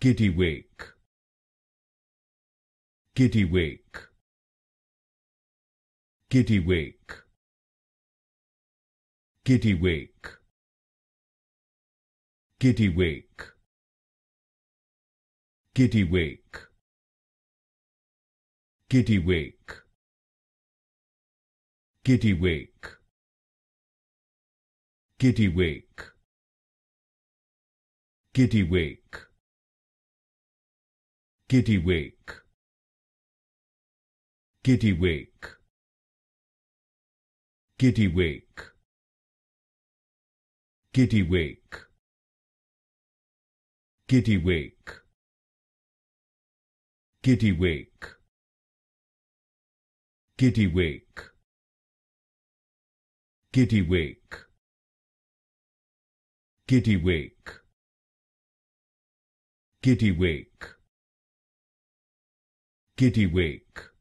Kittiwake, Kittiwake, Kittiwake, Kittiwake, Kittiwake, Kittiwake, Kittiwake, Kittiwake, Kittiwake, Kittiwake, Kittiwake, Kittiwake, Kittiwake, Kittiwake, Kittiwake, Kittiwake, Kittiwake, Kittiwake, Kittiwake, Kittiwake, Kittiwake.